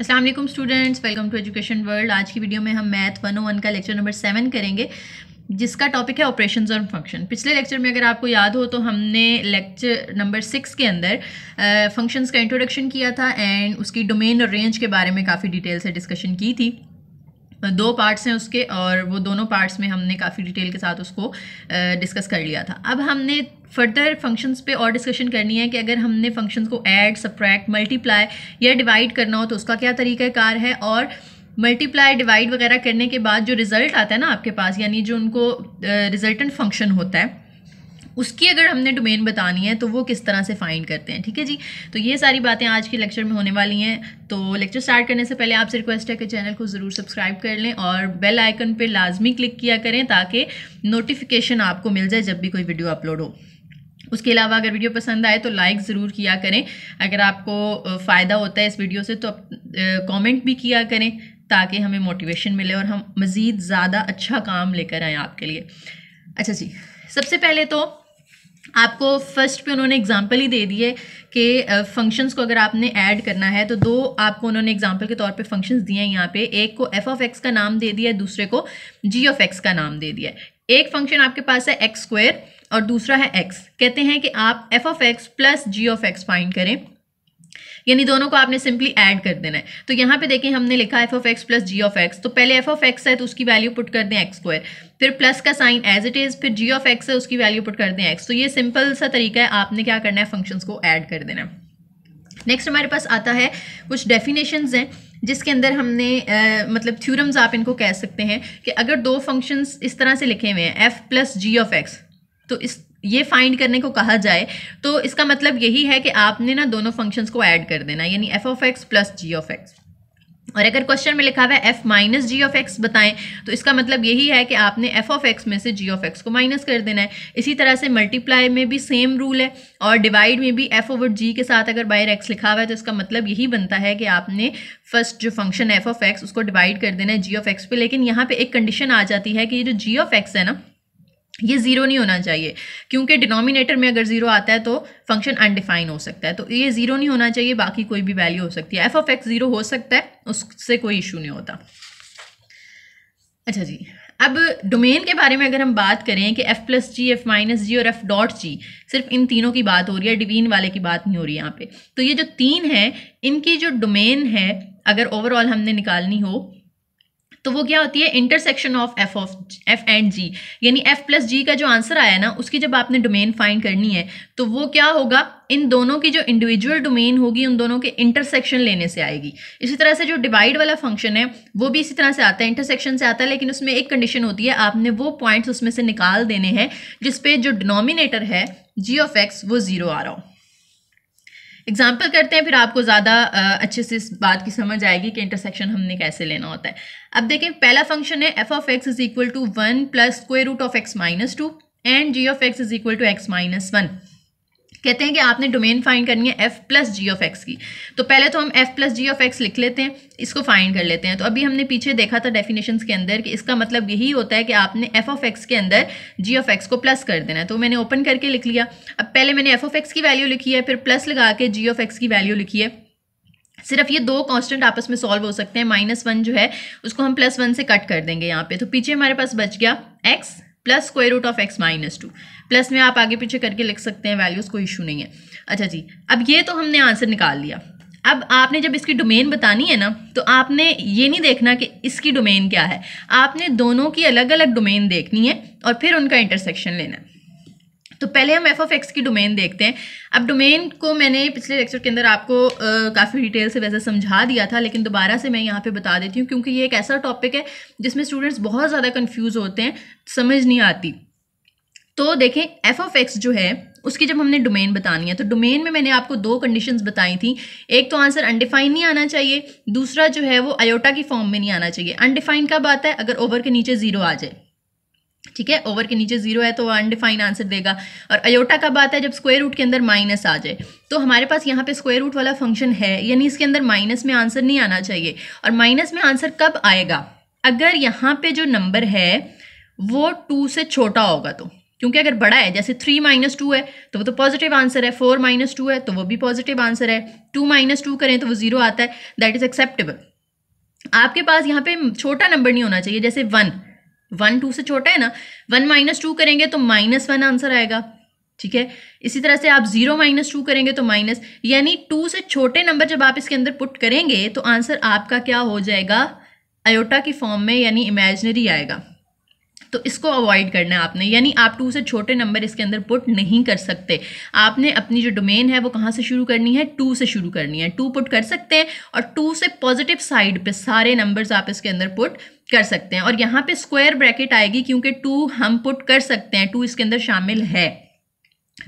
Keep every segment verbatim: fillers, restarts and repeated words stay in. अस्सलाम वालेकुम students, welcome to education world. आज की वीडियो में हम मैथ वन ओ वन का लेक्चर नंबर सेवन करेंगे, जिसका टॉपिक है ऑपरेशंस और फंक्शन। पिछले लेक्चर में अगर आपको याद हो तो हमने लेक्चर नंबर सिक्स के अंदर फंक्शंस का इंट्रोडक्शन किया था एंड उसकी डोमेन और रेंज के बारे में काफ़ी डिटेल से डिस्कशन की थी। दो पार्ट्स हैं उसके और वो दोनों पार्ट्स में हमने काफ़ी डिटेल के साथ उसको डिस्कस कर लिया था। अब हमने फर्दर फंक्शंस पे और डिस्कशन करनी है कि अगर हमने फंक्शंस को ऐड, सब्ट्रैक्ट, मल्टीप्लाई या डिवाइड करना हो तो उसका क्या तरीक़ाकार है, और मल्टीप्लाई डिवाइड वगैरह करने के बाद जो रिज़ल्ट आता है ना आपके पास, यानी जो उनको रिजल्टेंट फंक्शन होता है, उसकी अगर हमने डोमेन बतानी है तो वो किस तरह से फाइंड करते हैं। ठीक है जी, तो ये सारी बातें आज के लेक्चर में होने वाली हैं। तो लेक्चर स्टार्ट करने से पहले आपसे रिक्वेस्ट है कि चैनल को ज़रूर सब्सक्राइब कर लें और बेल आइकन पे लाजमी क्लिक किया करें ताकि नोटिफिकेशन आपको मिल जाए जब भी कोई वीडियो अपलोड हो। उसके अलावा अगर वीडियो पसंद आए तो लाइक ज़रूर किया करें। अगर आपको फ़ायदा होता है इस वीडियो से तो कॉमेंट भी किया करें ताकि हमें मोटिवेशन मिले और हम मज़ीद ज़्यादा अच्छा काम लेकर आएँ आपके लिए। अच्छा जी, सबसे पहले तो आपको फर्स्ट पे उन्होंने एग्जांपल ही दे दिए कि फंक्शंस को अगर आपने ऐड करना है तो दो आपको उन्होंने एग्जांपल के तौर पे फंक्शंस दिए हैं यहाँ पे। एक को एफ ऑफ एक्स का नाम दे दिया है, दूसरे को जी ऑफ एक्स का नाम दे दिया है। एक फंक्शन आपके पास है एक्स स्क्वायर और दूसरा है एक्स। कहते हैं कि आप f of x plus g of x find करें, यानी दोनों को आपने सिंपली ऐड कर देना है। तो यहाँ पे देखें, हमने लिखा f of x plus g of x, तो पहले एफ ऑफ एक्स है तो उसकी वैल्यू पुट कर दें एक्स स्क्वायर, फिर प्लस का साइन एज इट इज़, फिर जी ऑफ एक्स है उसकी वैल्यू पुट कर दें एक्स। तो ये सिंपल सा तरीका है, आपने क्या करना है, फंक्शंस को ऐड कर देना है। नेक्स्ट हमारे पास आता है कुछ डेफिनेशंस हैं जिसके अंदर हमने आ, मतलब थ्योरम्स आप इनको कह सकते हैं कि अगर दो फंक्शंस इस तरह से लिखे हुए हैं f plus g of x, तो इस ये फाइंड करने को कहा जाए तो इसका मतलब यही है कि आपने ना दोनों फंक्शंस को ऐड कर देना, यानी f of x plus g of x. और अगर क्वेश्चन में लिखा हुआ है f minus g of x बताएं, तो इसका मतलब यही है कि आपने एफ ऑफ एक्स में से जी ऑफ एक्स को माइनस कर देना है। इसी तरह से मल्टीप्लाई में भी सेम रूल है, और डिवाइड में भी एफ ओवर जी के साथ अगर बाहर एक्स लिखा हुआ है तो इसका मतलब यही बनता है कि आपने फर्स्ट जो फंक्शन एफ ऑफ एक्स उसको डिवाइड कर देना है जी ऑफ एक्स पे। लेकिन यहाँ पर एक कंडीशन आ जाती है कि ये जो जी ऑफ एक्स है ना, ये ज़ीरो नहीं होना चाहिए, क्योंकि डिनोमिनेटर में अगर ज़ीरो आता है तो फंक्शन अनडिफाइन हो सकता है। तो ये ज़ीरो नहीं होना चाहिए, बाकी कोई भी वैल्यू हो सकती है। एफ ऑफ एक्स ज़ीरो हो सकता है, उससे कोई इशू नहीं होता। अच्छा जी, अब डोमेन के बारे में अगर हम बात करें कि f plus g, f minus g और एफ डॉट जी, सिर्फ इन तीनों की बात हो रही है, डिवीजन वाले की बात नहीं हो रही यहाँ पे। तो ये जो तीन हैं, इनकी जो डोमेन है अगर ओवरऑल हमने निकालनी हो तो वो क्या होती है, intersection of f of f and g. यानी एफ प्लस जी का जो आंसर आया ना, उसकी जब आपने डोमेन फाइंड करनी है तो वो क्या होगा, इन दोनों की जो इंडिविजुअल डोमेन होगी उन दोनों के इंटरसेक्शन लेने से आएगी। इसी तरह से जो डिवाइड वाला फंक्शन है वो भी इसी तरह से आता है, इंटरसेक्शन से आता है, लेकिन उसमें एक कंडीशन होती है, आपने वो पॉइंट्स उसमें से निकाल देने हैं जिसपे जो डिनोमिनेटर है जी ऑफ एक्स वो ज़ीरो आ रहा हो। एग्जाम्पल करते हैं, फिर आपको ज़्यादा अच्छे से इस बात की समझ आएगी कि इंटरसेक्शन हमने कैसे लेना होता है। अब देखें, पहला फंक्शन है f of x is equal to one plus square root of x minus two and g of x is equal to x minus one. कहते हैं कि आपने डोमेन फाइंड करनी है f plus g of x की, तो पहले तो हम f plus g of x लिख लेते हैं, इसको फाइंड कर लेते हैं। तो अभी हमने पीछे देखा था डेफिनेशंस के अंदर कि इसका मतलब यही होता है कि आपने एफ ऑफ एक्स के अंदर जी ऑफ एक्स को प्लस कर देना है। तो मैंने ओपन करके लिख लिया। अब पहले मैंने एफ ऑफ एक्स की वैल्यू लिखी है, फिर प्लस लगा के जी ऑफ एक्स की वैल्यू लिखी है। सिर्फ ये दो कांस्टेंट आपस में सॉल्व हो सकते हैं, माइनस वन जो है उसको हम प्लस वन से कट कर देंगे यहाँ पे। तो पीछे हमारे पास बच गया x plus square root of x minus two, plus में आप आगे पीछे करके लिख सकते हैं वैल्यूज़, कोई इशू नहीं है। अच्छा जी, अब ये तो हमने आंसर निकाल लिया। अब आपने जब इसकी डोमेन बतानी है ना, तो आपने ये नहीं देखना कि इसकी डोमेन क्या है, आपने दोनों की अलग अलग डोमेन देखनी है और फिर उनका इंटरसेक्शन लेना है। तो पहले हम एफ ऑफ एक्स की डोमेन देखते हैं। अब डोमेन को मैंने पिछले लेक्चर के अंदर आपको काफ़ी डिटेल से वैसे समझा दिया था, लेकिन दोबारा से मैं यहाँ पे बता देती हूँ क्योंकि ये एक ऐसा टॉपिक है जिसमें स्टूडेंट्स बहुत ज़्यादा कंफ्यूज होते हैं, समझ नहीं आती। तो देखें, एफ ऑफ एक्स जो है उसकी जब हमने डोमेन बतानी है तो डोमेन में मैंने आपको दो कंडीशंस बताई थी। एक तो आंसर अनडिफाइन नहीं आना चाहिए, दूसरा जो है वो आयोटा की फॉर्म में नहीं आना चाहिए। अनडिफाइन कब आता है, अगर ओवर के नीचे ज़ीरो आ जाए। ठीक है, ओवर के नीचे जीरो है तो अनडिफाइन आंसर देगा। और अयोटा कब आता है, जब स्क्वायर रूट के अंदर माइनस आ जाए। तो हमारे पास यहाँ पे स्क्वायर रूट वाला फंक्शन है, यानी इसके अंदर माइनस में आंसर नहीं आना चाहिए। और माइनस में आंसर कब आएगा, अगर यहाँ पे जो नंबर है वो टू से छोटा होगा। तो क्योंकि अगर बड़ा है, जैसे थ्री माइनस टू है तो वो तो पॉजिटिव आंसर है, फोर माइनस टू है तो वो भी पॉजिटिव आंसर है, टू माइनस टू करें तो वो जीरो आता है, दैट इज एक्सेप्टेबल। आपके पास यहाँ पे छोटा नंबर नहीं होना चाहिए, जैसे वन, वन टू से छोटा है ना, वन माइनस टू करेंगे तो माइनस वन आंसर आएगा, ठीक है। इसी तरह से आप जीरो माइनस टू करेंगे तो माइनस, यानी टू से छोटे नंबर जब आप इसके अंदर पुट करेंगे तो आंसर आपका क्या हो जाएगा, आयोटा की फॉर्म में, यानी इमेजिनरी आएगा। तो इसको अवॉइड करना है आपने, यानी आप टू से छोटे नंबर इसके अंदर पुट नहीं कर सकते। आपने अपनी जो डोमेन है वो कहाँ से शुरू करनी है, टू से शुरू करनी है। टू पुट कर सकते हैं और टू से पॉजिटिव साइड पे सारे नंबर्स आप इसके अंदर पुट कर सकते हैं। और यहाँ पे स्क्वायर ब्रैकेट आएगी क्योंकि टू हम पुट कर सकते हैं, टू इसके अंदर शामिल है।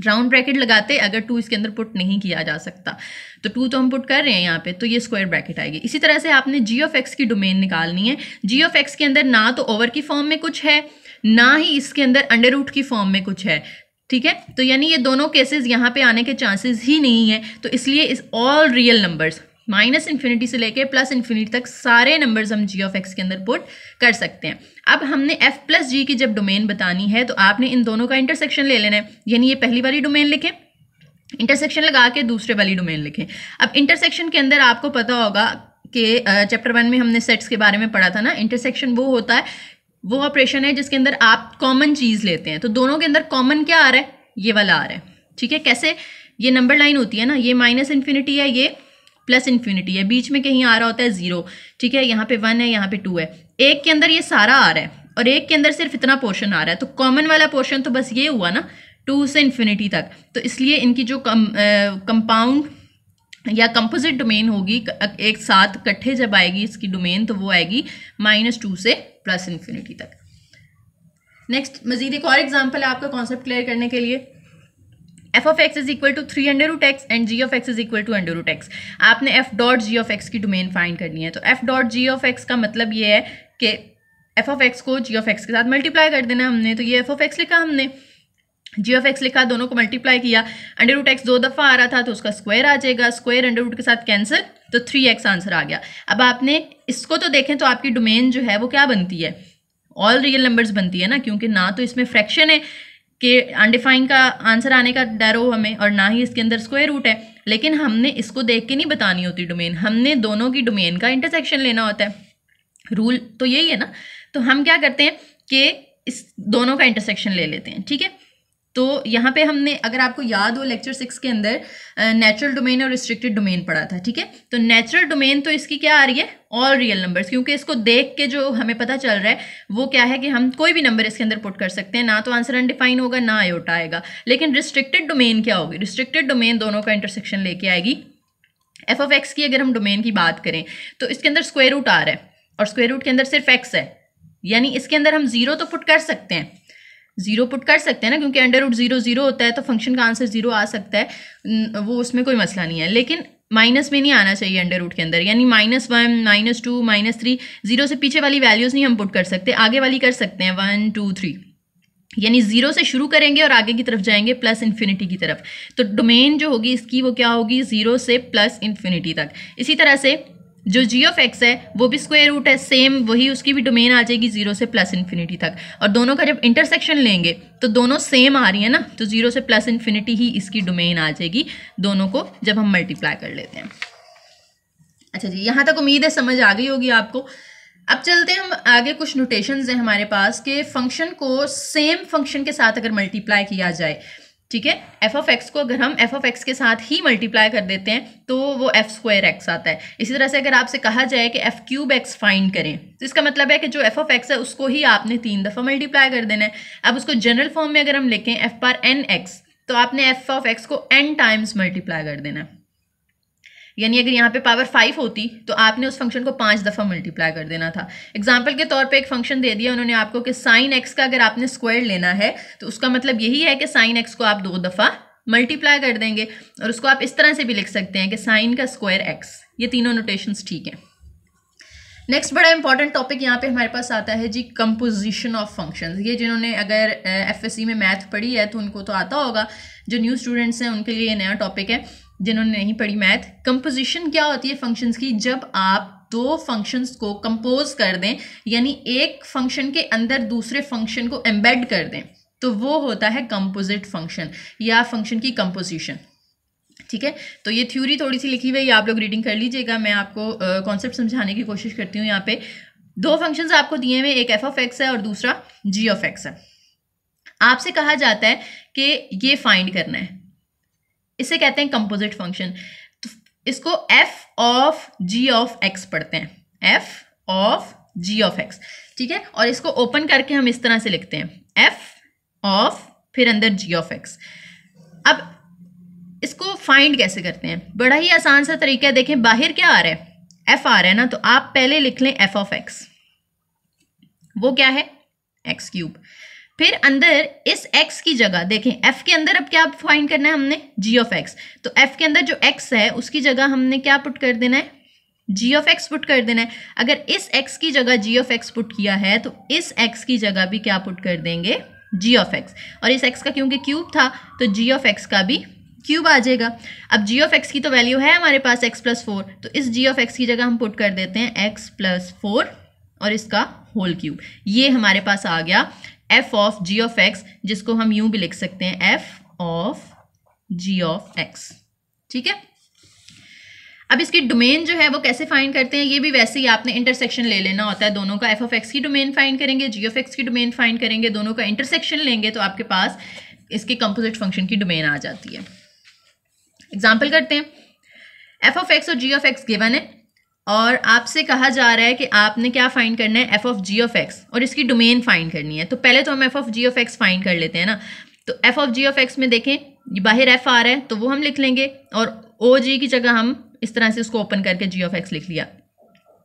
राउंड ब्रैकेट लगाते अगर टू इसके अंदर पुट नहीं किया जा सकता, तो टू तो हम पुट कर रहे हैं यहाँ पे, तो ये स्क्वायर ब्रैकेट आएगी। इसी तरह से आपने जी ऑफ एक्स की डोमेन निकालनी है। जी ऑफ एक्स के अंदर ना तो ओवर की फॉर्म में कुछ है, ना ही इसके अंदर अंडर रूट की फॉर्म में कुछ है, ठीक है। तो यानी ये दोनों केसेस यहाँ पे आने के चांसेस ही नहीं है। तो इसलिए is all real numbers minus infinity से लेके प्लस इन्फिनिटी तक सारे नंबर्स हम जी ऑफ एक्स के अंदर पुट कर सकते हैं। अब हमने एफ प्लस जी की जब डोमेन बतानी है तो आपने इन दोनों का इंटरसेक्शन ले लेना है, यानी ये पहली वाली डोमेन लिखें, इंटरसेक्शन लगा के दूसरे वाली डोमेन लिखें। अब इंटरसेक्शन के अंदर आपको पता होगा कि चैप्टर वन में हमने सेट्स के बारे में पढ़ा था ना, इंटरसेक्शन वो होता है, वो ऑपरेशन है जिसके अंदर आप कॉमन चीज़ लेते हैं। तो दोनों के अंदर कॉमन क्या आ रहा है, ये वाला आ रहा है, ठीक है। कैसे, ये नंबर लाइन होती है ना, ये माइनस इन्फिनिटी है, ये प्लस इन्फिनिटी है, बीच में कहीं आ रहा होता है जीरो, ठीक है। यहाँ पे वन है, यहाँ पे टू है, एक के अंदर ये सारा आ रहा है और एक के अंदर सिर्फ इतना पोर्शन आ रहा है। तो कॉमन वाला पोर्शन तो बस ये हुआ ना, टू से इन्फिनिटी तक। तो इसलिए इनकी जो कंपाउंड या कंपोजिट डोमेन होगी, एक साथ इकट्ठे जब आएगी इसकी डोमेन तो वो आएगी माइनस टू से प्लस इन्फिनिटी तक। नेक्स्ट मजीद एक और एग्जाम्पल है आपका कॉन्सेप्ट क्लियर करने के लिए। F of x is equal to three under root x and g of x is equal to under root x. आपने f dot g of x की डोमेन फाइंड करनी है। तो f dot g of x का मतलब ये है कि एफ ऑफ एक्स को जी ऑफ एक्स के साथ मल्टीप्लाई कर देना हमने। तो ये एफ ऑफ एक्स लिखा हमने, जी ऑफ एक्स लिखा, दोनों को मल्टीप्लाई किया, अंडर रूट एक्स दो दफ़ा आ रहा था तो उसका स्क्वायर आ जाएगा, स्क्वायर अंडर रूट के साथ कैंसिल, तो थ्री एक्स आंसर आ गया। अब आपने इसको तो देखें तो आपकी डोमेन जो है वो क्या बनती है, ऑल रियल नंबर्स बनती है ना, क्योंकि ना तो इसमें फ्रैक्शन है कि अनडिफाइंड का आंसर आने का डर हो हमें, और ना ही इसके अंदर स्क्वायर रूट है। लेकिन हमने इसको देख के नहीं बतानी होती डोमेन, हमने दोनों की डोमेन का इंटरसेक्शन लेना होता है, रूल तो यही है ना। तो हम क्या करते हैं कि इस दोनों का इंटरसेक्शन ले लेते हैं, ठीक है। तो यहाँ पे हमने, अगर आपको याद हो, लेक्चर सिक्स के अंदर नेचुरल डोमेन और रिस्ट्रिक्टेड डोमेन पढ़ा था, ठीक है। तो नेचुरल डोमेन तो इसकी क्या आ रही है, ऑल रियल नंबर्स, क्योंकि इसको देख के जो हमें पता चल रहा है वो क्या है कि हम कोई भी नंबर इसके अंदर पुट कर सकते हैं, ना तो आंसर अनडिफाइन होगा ना आयोटा आएगा। लेकिन रिस्ट्रिक्टेड डोमेन क्या होगी, रिस्ट्रिक्टेड डोमेन दोनों का इंटरसेक्शन लेके आएगी। एफ ऑफ एक्स की अगर हम डोमेन की बात करें तो इसके अंदर स्क्वायर रूट आ रहा है और स्क्वायर रूट के अंदर सिर्फ एक्स है, यानी इसके अंदर हम जीरो तो पुट कर सकते हैं, जीरो पुट कर सकते हैं ना, क्योंकि अंडर रूट जीरो जीरो होता है तो फंक्शन का आंसर जीरो आ सकता है, वो उसमें कोई मसला नहीं है। लेकिन माइनस में नहीं आना चाहिए अंडर रूट के अंदर, यानी minus one, minus two, minus three, zero से पीछे वाली वैल्यूज़ नहीं हम पुट कर सकते, आगे वाली कर सकते हैं, वन टू थ्री, यानी जीरो से शुरू करेंगे और आगे की तरफ जाएंगे प्लस इन्फिनिटी की तरफ। तो डोमेन जो होगी इसकी वो क्या होगी, जीरो से प्लस इन्फिनिटी तक। इसी तरह से जो जी ऑफ एक्स है वो भी स्क्वायर रूट है, सेम वही उसकी भी डोमेन आ जाएगी जीरो से प्लस इन्फिनिटी तक। और दोनों का जब इंटरसेक्शन लेंगे तो दोनों सेम आ रही है ना, तो जीरो से प्लस इन्फिनिटी ही इसकी डोमेन आ जाएगी, दोनों को जब हम मल्टीप्लाई कर लेते हैं। अच्छा जी, यहाँ तक उम्मीद है समझ आ गई होगी आपको। अब चलते हैं हम आगे, कुछ नोटेशंस हैं हमारे पास कि फंक्शन को सेम फंक्शन के साथ अगर मल्टीप्लाई किया जाए, ठीक है। एफ ऑफ एक्स को अगर हम एफ ऑफ एक्स के साथ ही मल्टीप्लाई कर देते हैं तो वो एफ स्क्वायर एक्स आता है। इसी तरह से अगर आपसे कहा जाए कि एफ क्यूब एक्स फाइंड करें तो इसका मतलब है कि जो एफ ऑफ एक्स है उसको ही आपने तीन दफ़ा मल्टीप्लाई कर देना है। अब उसको जनरल फॉर्म में अगर हम लिखें एफ बार एन एक्स, तो आपने एफ ऑफ एक्स को एन टाइम्स मल्टीप्लाई कर देना है, यानी अगर यहाँ पे पावर फाइव होती तो आपने उस फंक्शन को पाँच दफ़ा मल्टीप्लाई कर देना था। एग्जाम्पल के तौर पे एक फंक्शन दे दिया उन्होंने आपको कि साइन एक्स का अगर आपने स्क्वायर लेना है तो उसका मतलब यही है कि साइन एक्स को आप दो दफ़ा मल्टीप्लाई कर देंगे, और उसको आप इस तरह से भी लिख सकते हैं कि साइन का स्क्वायर एक्स। ये तीनों नोटेशंस ठीक हैं। नेक्स्ट बड़ा इंपॉर्टेंट टॉपिक यहाँ पे हमारे पास आता है जी, कंपोजिशन ऑफ फंक्शंस। ये जिन्होंने अगर एफएससी में मैथ पढ़ी है तो उनको तो आता होगा, जो न्यू स्टूडेंट्स हैं उनके लिए नया टॉपिक है, जिन्होंने नहीं पढ़ी मैथ। कंपोजिशन क्या होती है फंक्शंस की, जब आप दो फंक्शंस को कंपोज कर दें, यानी एक फंक्शन के अंदर दूसरे फंक्शन को एम्बेड कर दें, तो वो होता है कंपोजिट फंक्शन या फंक्शन की कंपोजिशन। ठीक है, तो ये थ्योरी थोड़ी सी लिखी हुई है, आप लोग रीडिंग कर लीजिएगा। मैं आपको कॉन्सेप्ट समझाने की कोशिश करती हूँ। यहाँ पे दो फंक्शंस आपको दिए हुए, एक एफ ऑफ एक्स है और दूसरा जी ऑफ एक्स है। आपसे कहा जाता है कि ये फाइंड करना है, इसे कहते हैं कंपोजिट फंक्शन। तो इसको f of g of x पढ़ते हैं, f of g of x. ठीक है, और इसको ओपन करके हम इस तरह से लिखते हैं, एफ ऑफ फिर अंदर जी ऑफ एक्स। अब इसको फाइंड कैसे करते हैं? बड़ा ही आसान सा तरीका है। देखें बाहर क्या आ रहा है, एफ आ रहा है ना, तो आप पहले लिख लें एफ ऑफ एक्स, वो क्या है एक्स क्यूब। फिर अंदर इस एक्स की जगह देखें, एफ के अंदर अब क्या फाइंड करना है हमने, जी ऑफ एक्स। तो एफ के अंदर जो एक्स है उसकी जगह हमने क्या पुट कर देना है, जी ऑफ एक्स पुट कर देना है। अगर इस एक्स की जगह जी ऑफ एक्स पुट किया है तो इस एक्स की जगह भी क्या पुट कर देंगे, जी ऑफ एक्स। और इस एक्स का क्योंकि क्यूब था तो जी ऑफ एक्स का भी क्यूब आ जाएगा। अब जी ऑफ एक्स की तो वैल्यू है हमारे पास एक्स प्लस फोर, तो इस जी ऑफ एक्स की जगह हम पुट कर देते हैं एक्स प्लस फोर और इसका होल क्यूब। ये हमारे पास आ गया f of g of x, जिसको हम यूं भी लिख सकते हैं f of g of x. ठीक है, अब इसकी डोमेन जो है वो कैसे फाइंड करते हैं, ये भी वैसे ही आपने इंटरसेक्शन ले लेना होता है दोनों का। एफ ऑफ एक्स की डोमेन फाइंड करेंगे, जी ऑफ एक्स की डोमेन फाइंड करेंगे, दोनों का इंटरसेक्शन लेंगे तो आपके पास इसके कंपोजिट फंक्शन की डोमेन आ जाती है। एग्जाम्पल करते हैं, एफ ऑफ एक्स और जी ऑफ एक्स गिवन है और आपसे कहा जा रहा है कि आपने क्या फाइंड करना है, f of g of x और इसकी डोमेन फाइंड करनी है। तो पहले तो हम f of g of x find कर लेते हैं ना। तो f of g of x में देखें बाहर एफ आ रहा है तो वो हम लिख लेंगे और ओ जी की जगह हम इस तरह से उसको ओपन करके जी ऑफ एक्स लिख लिया।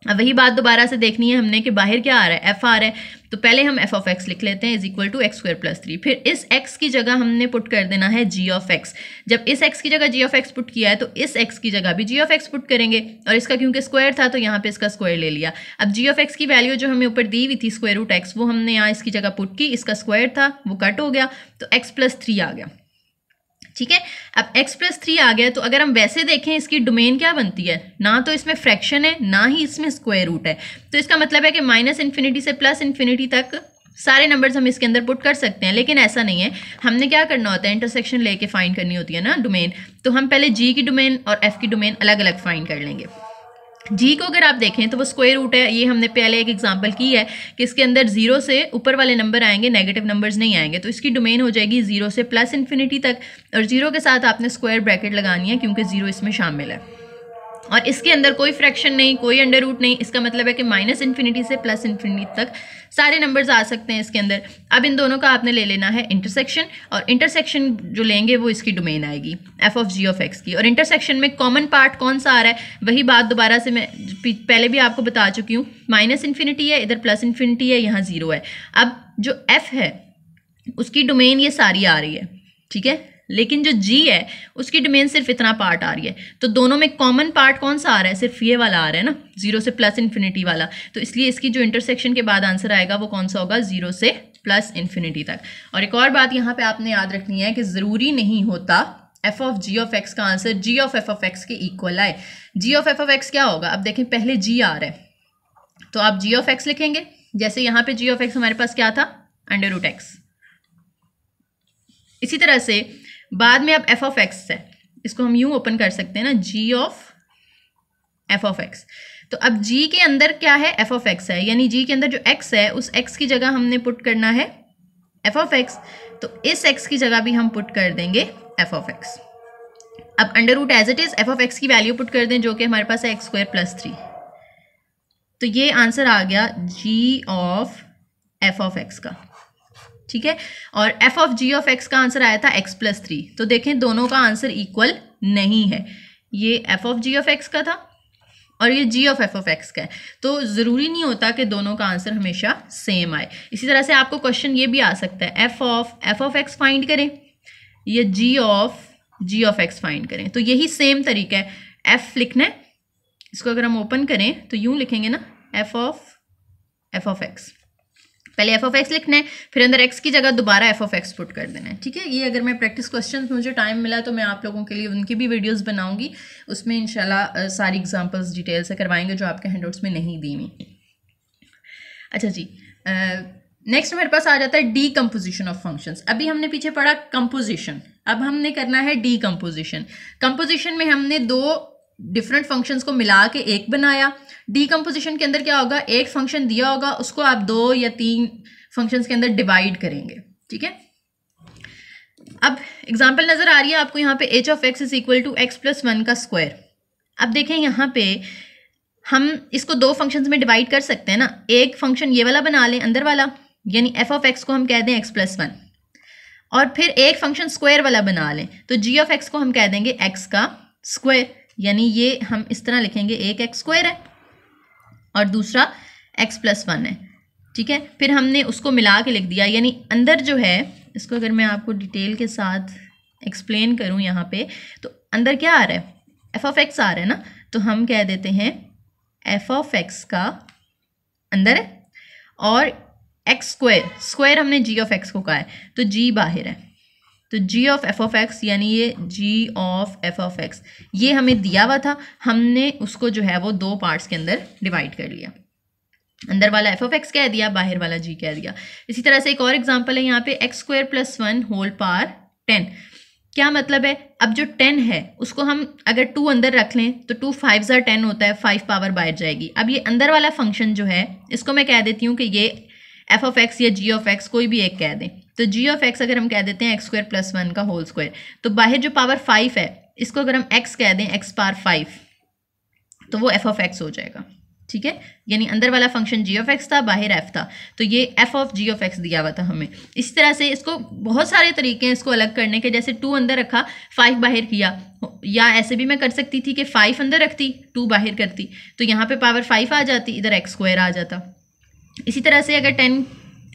अब वही बात दोबारा से देखनी है हमने कि बाहर क्या आ रहा है, एफ आ रहा है, तो पहले हम एफ ऑफ एक्स लिख लेते हैं is equal to x square plus three. फिर इस एक्स की जगह हमने पुट कर देना है जी ऑफ एक्स। जब इस एक्स की जगह जी ऑफ एक्स पुट किया है तो इस एक्स की जगह भी जी ऑफ एक्स पुट करेंगे और इसका क्योंकि स्क्वायर था तो यहाँ पे इसका स्क्वायर ले लिया। अब जी ऑफ एक्स की वैल्यू जो हमें ऊपर दी हुई थी स्क्वायर रूट एक्स, वो हमने यहाँ इसकी जगह पुट की, इसका स्क्वायर था वो कट हो गया तो एक्स प्लस थ्री आ गया। ठीक है, अब x प्लस थ्री आ गया तो अगर हम वैसे देखें इसकी डोमेन क्या बनती है, ना तो इसमें फ्रैक्शन है ना ही इसमें स्क्वायर रूट है। तो इसका मतलब है कि माइनस इन्फिनिटी से प्लस इन्फिनिटी तक सारे नंबर्स हम इसके अंदर पुट कर सकते हैं, लेकिन ऐसा नहीं है। हमने क्या करना होता है, इंटरसेक्शन लेके फाइंड करनी होती है ना डोमेन। तो हम पहले g की डोमेन और f की डोमेन अलग अलग फाइंड कर लेंगे। जी को अगर आप देखें तो वो स्क्वायर रूट है, ये हमने पहले एक एग्जांपल की है कि इसके अंदर जीरो से ऊपर वाले नंबर आएंगे, नेगेटिव नंबर्स नहीं आएंगे। तो इसकी डोमेन हो जाएगी जीरो से प्लस इन्फिनिटी तक और जीरो के साथ आपने स्क्वायर ब्रैकेट लगानी है क्योंकि जीरो इसमें शामिल है। और इसके अंदर कोई फ्रैक्शन नहीं, कोई अंडर रूट नहीं, इसका मतलब है कि माइनस इन्फिनिटी से प्लस इन्फिनिटी तक सारे नंबर्स आ सकते हैं इसके अंदर। अब इन दोनों का आपने ले लेना है इंटरसेक्शन और इंटरसेक्शन जो लेंगे वो इसकी डोमेन आएगी f of g of x की। और इंटरसेक्शन में कॉमन पार्ट कौन सा आ रहा है, वही बात दोबारा से मैं पहले भी आपको बता चुकी हूँ, माइनस इन्फिनिटी है, इधर प्लस इन्फिनिटी है, यहाँ जीरो है। अब जो एफ है उसकी डोमेन ये सारी आ रही है, ठीक है, लेकिन जो जी है उसकी डोमेन सिर्फ इतना पार्ट आ रही है। तो दोनों में कॉमन पार्ट कौन सा आ रहा है, सिर्फ ये वाला आ रहा है ना, जीरो से प्लस इन्फिनिटी वाला। तो इसलिए इसकी जो इंटरसेक्शन के बाद आंसर आएगा वो कौन सा होगा, जीरो से प्लस इन्फिनिटी तक। और एक और बात यहाँ पे आपने याद रखनी है कि ज़रूरी नहीं होता f of g of x का answer g of f of x के इक्वल आए। G of f of x क्या होगा, अब देखें पहले जी आ रहा है तो आप जी ऑफ एक्स लिखेंगे, जैसे यहाँ पे जी ऑफ एक्स हमारे पास क्या था, अंडर रूट एक्स। इसी तरह से बाद में अब एफ ऑफ एक्स है, इसको हम यूं ओपन कर सकते हैं ना, g of f of x. तो अब जी के अंदर क्या है, एफ ऑफ एक्स है, यानी जी के अंदर जो एक्स है उस एक्स की जगह हमने पुट करना है एफ ऑफ एक्स, तो इस एक्स की जगह भी हम पुट कर देंगे एफ ऑफ एक्स। अब under root as it is f of x की वैल्यू पुट कर दें जो कि हमारे पास है एक्स स्क्वायर प्लस थ्री। तो ये आंसर आ गया g of f of x का। ठीक है, और f of g of x का आंसर आया था एक्स प्लस थ्री। तो देखें दोनों का आंसर इक्वल नहीं है, ये f of g of x का था और ये g of f of x का है। तो ज़रूरी नहीं होता कि दोनों का आंसर हमेशा सेम आए। इसी तरह से आपको क्वेश्चन ये भी आ सकता है, f of f of x find करें या g of g of x find करें। तो यही सेम तरीका है, एफ लिखना है, इसको अगर हम ओपन करें तो यूँ लिखेंगे ना f of f of x, पहले एफ ऑफ एक्स लिखना है फिर अंदर एक्स की जगह दोबारा एफ ऑफ एक्स पुट कर देना है। ठीक है, ये अगर मैं प्रैक्टिस क्वेश्चन मुझे टाइम मिला तो मैं आप लोगों के लिए उनकी भी वीडियोस बनाऊंगी, उसमें इंशाल्लाह सारी एग्जांपल्स डिटेल से करवाएंगे जो आपके हैंडआउट्स में नहीं दी हुई। अच्छा जी, आ, नेक्स्ट हमारे पास आ जाता है डी कंपोजिशन ऑफ फंक्शंस। अभी हमने पीछे पढ़ा कंपोजिशन, अब हमने करना है डी कंपोजिशन। कंपोजिशन में हमने दो डिफरेंट फंक्शंस को मिला के एक बनाया। डी कंपोजिशन के अंदर क्या होगा, एक फंक्शन दिया होगा उसको आप दो या तीन फंक्शंस के अंदर डिवाइड करेंगे, ठीक है। अब एग्जाम्पल नजर आ रही है आपको यहाँ पे, h of x is equal to x plus one का स्क्वायर। अब देखें यहाँ पे हम इसको दो फंक्शंस में डिवाइड कर सकते हैं ना, एक फंक्शन ये वाला बना लें अंदर वाला, यानी एफ ऑफ एक्स को हम कह दें एक्स प्लस वन, और फिर एक फंक्शन स्क्वायर वाला बना लें तो जी ऑफ एक्स को हम कह देंगे एक्स का स्क्वायर, यानी ये हम इस तरह लिखेंगे एक एक्स स्क्वायर है और दूसरा एक्स प्लस वन है, ठीक है। फिर हमने उसको मिला के लिख दिया, यानी अंदर जो है इसको अगर मैं आपको डिटेल के साथ एक्सप्लेन करूं यहाँ पे, तो अंदर क्या आ रहा है, एफ ऑफ एक्स आ रहा है ना, तो हम कह देते हैं एफ ऑफ एक्स का अंदर है और एक्स स्क्वायर, स्क्वायर हमने जी ऑफ एक्स को कहा है तो जी बाहर है, तो g of f of x, यानी ये g of f of x ये हमें दिया हुआ था, हमने उसको जो है वो दो पार्ट्स के अंदर डिवाइड कर लिया, अंदर वाला एफ ऑफ एक्स कह दिया, बाहर वाला जी कह दिया। इसी तरह से एक और एग्जांपल है यहाँ पे, x square plus one whole power ten. क्या मतलब है, अब जो टेन है उसको हम अगर टू अंदर रख लें तो टू फाइव ज़ा टेन होता है, फाइव पावर बाहर जाएगी। अब ये अंदर वाला फंक्शन जो है इसको मैं कह देती हूँ कि ये एफ ऑफ एक्स या जी ऑफ एक्स कोई भी एक कह दें, तो जी ऑफ एक्स अगर हम कह देते हैं एक्स स्क्वायर प्लस वन का होल स्क्वायर, तो बाहर जो पावर फाइव है इसको अगर हम एक्स कह दें एक्स पावर फाइव, तो वो एफ ऑफ एक्स हो जाएगा, ठीक है। यानी अंदर वाला फंक्शन जी ऑफ एक्स था, बाहर एफ था, तो ये f of g of x दिया हुआ था हमें। इस तरह से इसको बहुत सारे तरीके हैं इसको अलग करने के, जैसे टू अंदर रखा फाइव बाहर किया, या ऐसे भी मैं कर सकती थी कि फाइव अंदर रखती टू बाहर करती, तो यहाँ पे पावर फाइव आ जाती, इधर एक्स स्क्वायर आ जाता। इसी तरह से अगर टेन,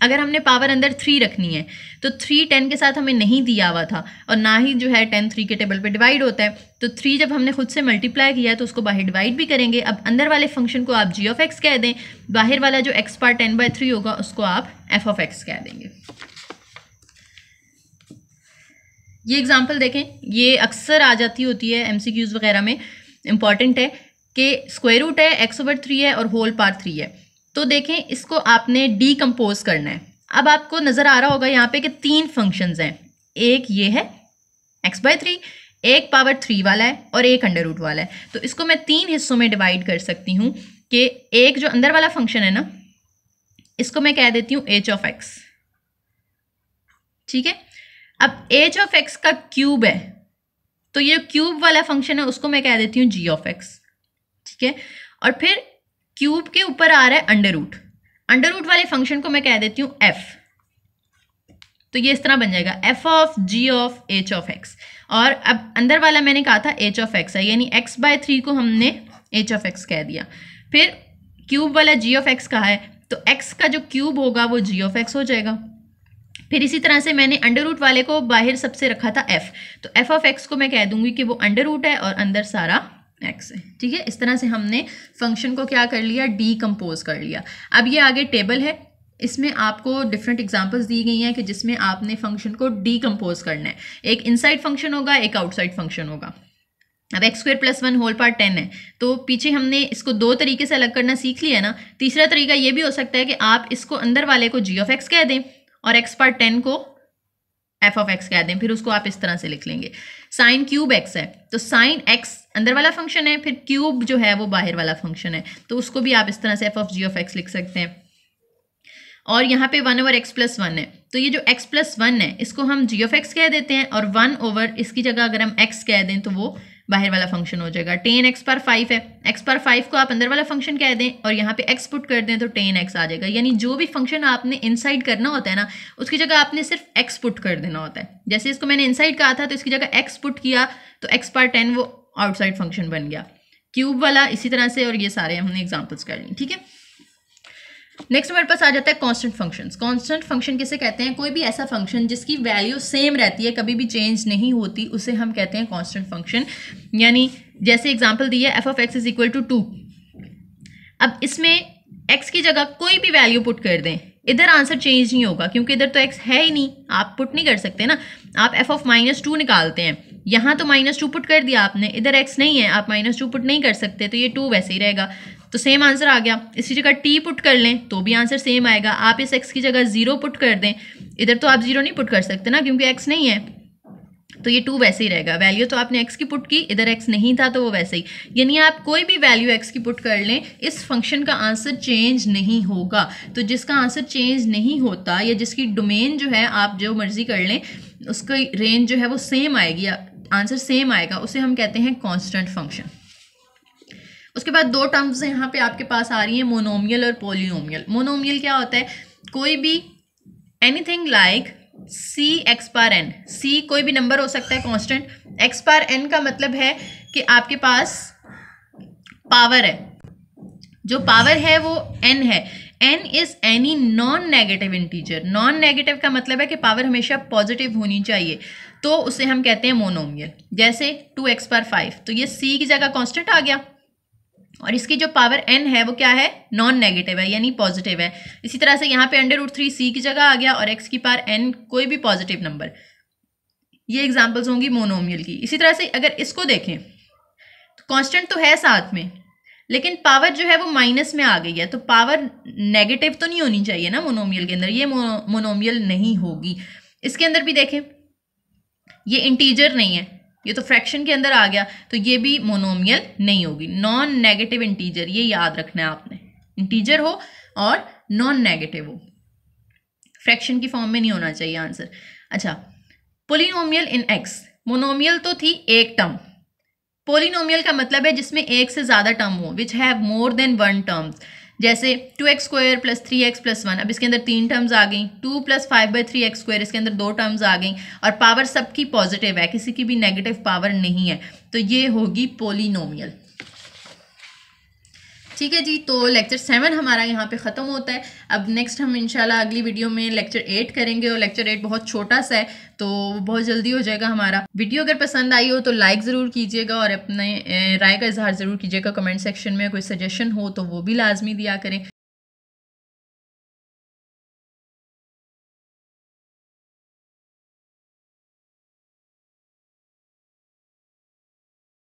अगर हमने पावर अंदर थ्री रखनी है तो थ्री टेन के साथ हमें नहीं दिया हुआ था, और ना ही जो है टेन थ्री के टेबल पे डिवाइड होता है, तो थ्री जब हमने खुद से मल्टीप्लाई किया तो उसको बाहर डिवाइड भी करेंगे। अब अंदर वाले फंक्शन को आप जी ऑफ एक्स कह दें, बाहर वाला जो x power ten by three होगा उसको आप एफ ऑफ एक्स कह देंगे। ये एग्जाम्पल देखें, ये अक्सर आ जाती होती है एम सी क्यूज़ वगैरह में, इंपॉर्टेंट है कि स्क्वायर रूट है, एक्स ओवर थ्री है और होल पार थ्री है। तो देखें इसको आपने डीकम्पोज करना है। अब आपको नज़र आ रहा होगा यहाँ पे कि तीन फंक्शंस हैं, एक ये है x बाई थ्री, एक पावर थ्री वाला है और एक अंडर रूट वाला है। तो इसको मैं तीन हिस्सों में डिवाइड कर सकती हूँ कि एक जो अंदर वाला फंक्शन है ना इसको मैं कह देती हूँ h ऑफ x, ठीक है। अब h ऑफ x का क्यूब है तो ये क्यूब वाला फंक्शन है उसको मैं कह देती हूँ g ऑफ x, ठीक है। और फिर क्यूब के ऊपर आ रहा है अंडर रूट, अंडर रूट वाले फंक्शन को मैं कह देती हूँ f, तो ये इस तरह बन जाएगा f of g of h of x। और अब अंदर वाला मैंने कहा था h ऑफ x है, यानी x बाय थ्री को हमने h ऑफ x कह दिया, फिर क्यूब वाला g ऑफ x कहा है तो x का जो क्यूब होगा वो g ऑफ x हो जाएगा। फिर इसी तरह से मैंने अंडर रूट वाले को बाहर सबसे रखा था f, तो f ऑफ x को मैं कह दूंगी कि वो अंडर रूट है और अंदर सारा एक्स है, ठीक है। इस तरह से हमने फंक्शन को क्या कर लिया, डीकम्पोज कर लिया। अब ये आगे टेबल है, इसमें आपको डिफरेंट एग्जांपल्स दी गई हैं कि जिसमें आपने फंक्शन को डीकम्पोज करना है, एक इनसाइड फंक्शन होगा एक आउटसाइड फंक्शन होगा। अब x square plus one whole power ten है, तो पीछे हमने इसको दो तरीके से अलग करना सीख लिया है ना। तीसरा तरीका ये भी हो सकता है कि आप इसको अंदर वाले को जी ऑफ एक्स कह दें और एक्स पार टेन को एफ ऑफ एक्स कह दें, फिर उसको आप इस तरह से लिख लेंगे। साइन क्यूब एक्स है तो साइन एक्स अंदर वाला फंक्शन है, फिर क्यूब जो है वो बाहर वाला फंक्शन है, तो उसको भी आप इस तरह से f of g of x लिख सकते हैं। और यहाँ पे one over x plus one है, तो ये जो एक्स प्लस वन है इसको हम जी ऑफ एक्स कह देते हैं, और वन ओवर इसकी जगह अगर हम एक्स कह दें तो वो बाहर वाला फंक्शन हो जाएगा। टेन एक्स पर फाइव है, एक्स पर फाइव को आप अंदर वाला फंक्शन कह दें और यहाँ पे एक्स पुट कर दें तो टेन एक्स आ जाएगा। यानी जो भी फंक्शन आपने इनसाइड करना होता है ना उसकी जगह आपने सिर्फ एक्स पुट कर देना होता है। जैसे इसको मैंने इनसाइड कहा था तो इसकी जगह एक्स पुट किया तो एक्स पर टेन वो आउटसाइड फंक्शन बन गया, क्यूब वाला इसी तरह से। और ये सारे हमने एग्जाम्पल्स कर लिए, ठीक है। नेक्स्ट हमारे पास आ जाता है कांस्टेंट फंक्शंस। कांस्टेंट फंक्शन किसे कहते हैं, कोई भी ऐसा फंक्शन जिसकी वैल्यू सेम रहती है, कभी भी चेंज नहीं होती, उसे हम कहते हैं कांस्टेंट फंक्शन। यानी जैसे एग्जांपल दी है f of x is equal to two, अब इसमें एक्स की जगह कोई भी वैल्यू पुट कर दें, इधर आंसर चेंज नहीं होगा क्योंकि इधर तो एक्स है ही नहीं, आप पुट नहीं कर सकते ना। आप एफ ऑफ माइनस टू निकालते हैं, यहाँ तो माइनस टू पुट कर दिया आपने, इधर एक्स नहीं है, आप माइनस टू पुट नहीं कर सकते, तो ये टू वैसे ही रहेगा। तो सेम आंसर आ गया। इसी जगह टी पुट कर लें तो भी आंसर सेम आएगा। आप इस एक्स की जगह जीरो पुट कर दें, इधर तो आप जीरो नहीं पुट कर सकते ना क्योंकि एक्स नहीं है, तो ये टू वैसे ही रहेगा। वैल्यू तो आपने एक्स की पुट की, इधर एक्स नहीं था तो वो वैसे ही, यानी आप कोई भी वैल्यू एक्स की पुट कर लें इस फंक्शन का आंसर चेंज नहीं होगा। तो जिसका आंसर चेंज नहीं होता या जिसकी डोमेन जो है आप जो मर्जी कर लें उसकी रेंज जो है वो सेम आएगी, आंसर सेम आएगा, उसे हम कहते हैं कॉन्स्टेंट फंक्शन। उसके बाद दो टर्म्स यहाँ पे आपके पास आ रही हैं, मोनोमियल और पॉलिनोमियल। मोनोमियल क्या होता है? कोई भी एनीथिंग लाइक सी एक्स पार एन, सी कोई भी नंबर हो सकता है कांस्टेंट, एक्स पार एन का मतलब है कि आपके पास पावर है, जो पावर है वो एन है। N is any non negative integer, non negative का मतलब है कि पावर हमेशा पॉजिटिव होनी चाहिए, तो उसे हम कहते हैं मोनोमियल। जैसे टू एक्स पार फाइव, तो ये सी की जगह कांस्टेंट आ गया और इसकी जो पावर एन है वो क्या है, नॉन नेगेटिव है यानी पॉजिटिव है। इसी तरह से यहाँ पे अंडर रूट थ्री सी की जगह आ गया और एक्स की पावर एन कोई भी पॉजिटिव नंबर। ये एग्जांपल्स होंगी मोनोमियल की। इसी तरह से अगर इसको देखें तो कांस्टेंट तो है साथ में, लेकिन पावर जो है वो माइनस में आ गई है, तो पावर नेगेटिव तो नहीं होनी चाहिए ना मोनोमियल के अंदर, ये मोनोमियल नहीं होगी। इसके अंदर भी देखें, ये इंटीजर नहीं है, ये तो फ्रैक्शन के अंदर आ गया, तो ये भी मोनोमियल नहीं होगी। नॉन नेगेटिव इंटीजर, ये याद रखना है आपने, इंटीजर हो और नॉन नेगेटिव हो, फ्रैक्शन की फॉर्म में नहीं होना चाहिए आंसर। अच्छा, पॉलिनोमियल इन एक्स, मोनोमियल तो थी एक टर्म, पॉलिनोमियल का मतलब है जिसमें एक से ज़्यादा टर्म हो, which have more than one term. जैसे two x square plus three x plus one, अब इसके अंदर तीन टर्म्स आ गई, two plus five by three x square, इसके अंदर दो टर्म्स आ गई और पावर सबकी पॉजिटिव है, किसी की भी नेगेटिव पावर नहीं है, तो ये होगी पॉलिनोमियल। ठीक है जी, तो लेक्चर सेवन हमारा यहाँ पे ख़त्म होता है। अब नेक्स्ट हम इंशाल्लाह अगली वीडियो में लेक्चर एट करेंगे और लेक्चर एट बहुत छोटा सा है तो बहुत जल्दी हो जाएगा हमारा। वीडियो अगर पसंद आई हो तो लाइक ज़रूर कीजिएगा और अपने राय का इजहार ज़रूर कीजिएगा कमेंट सेक्शन में। कोई सजेशन हो तो वो भी लाजमी दिया करें।